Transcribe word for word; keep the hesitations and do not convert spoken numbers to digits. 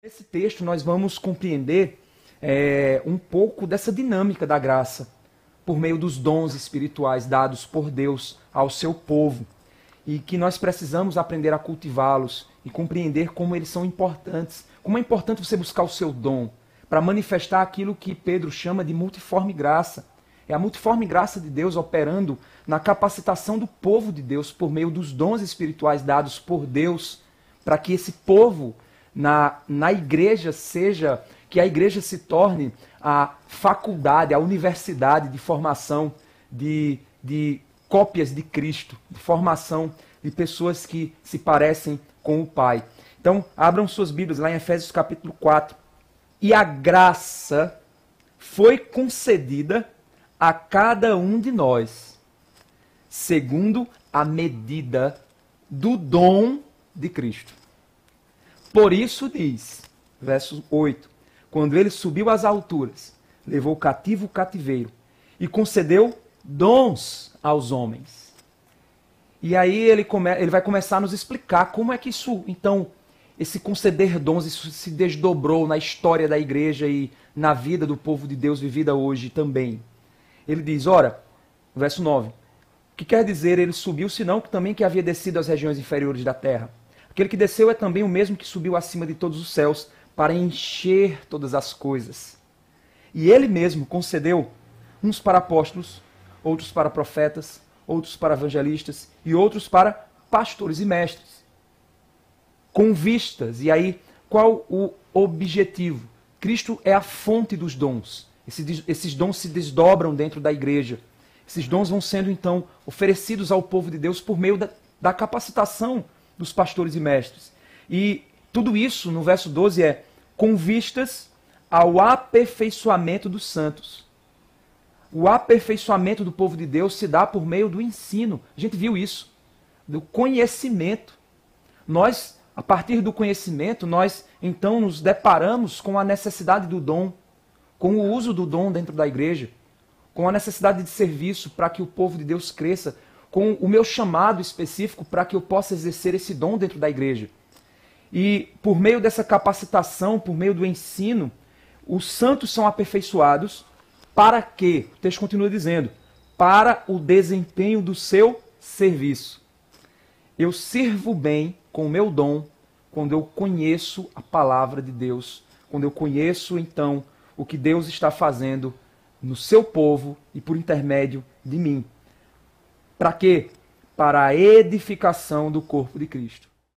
Nesse texto nós vamos compreender é, um pouco dessa dinâmica da graça, por meio dos dons espirituais dados por Deus ao seu povo, e que nós precisamos aprender a cultivá-los e compreender como eles são importantes, como é importante você buscar o seu dom, para manifestar aquilo que Pedro chama de multiforme graça. É a multiforme graça de Deus operando na capacitação do povo de Deus por meio dos dons espirituais dados por Deus, para que esse povo... Na, na igreja seja, que a igreja se torne a faculdade, a universidade de formação de, de cópias de Cristo, de formação de pessoas que se parecem com o Pai. Então, abram suas Bíblias lá em Efésios capítulo quatro. E a graça foi concedida a cada um de nós, segundo a medida do dom de Cristo. Por isso diz, verso oito, quando ele subiu às alturas, levou o cativo o cativeiro e concedeu dons aos homens. E aí ele, come, ele vai começar a nos explicar como é que isso, então, esse conceder dons, isso se desdobrou na história da igreja e na vida do povo de Deus vivida hoje também. Ele diz, ora, verso nove, o que quer dizer ele subiu, senão que também que havia descido às regiões inferiores da terra? Aquele que desceu é também o mesmo que subiu acima de todos os céus para encher todas as coisas. E ele mesmo concedeu uns para apóstolos, outros para profetas, outros para evangelistas e outros para pastores e mestres. Com vistas, e aí qual o objetivo? Cristo é a fonte dos dons. Esses, esses dons se desdobram dentro da igreja. Esses dons vão sendo então oferecidos ao povo de Deus por meio da, da capacitação dos pastores e mestres. E tudo isso, no verso doze, é com vistas ao aperfeiçoamento dos santos. O aperfeiçoamento do povo de Deus se dá por meio do ensino. A gente viu isso, do conhecimento. Nós, a partir do conhecimento, nós então nos deparamos com a necessidade do dom, com o uso do dom dentro da igreja, com a necessidade de serviço para que o povo de Deus cresça, com o meu chamado específico para que eu possa exercer esse dom dentro da igreja. E por meio dessa capacitação, por meio do ensino, os santos são aperfeiçoados para que, o texto continua dizendo, para o desempenho do seu serviço. Eu sirvo bem com o meu dom quando eu conheço a palavra de Deus, quando eu conheço então o que Deus está fazendo no seu povo e por intermédio de mim. Para quê? Para a edificação do corpo de Cristo.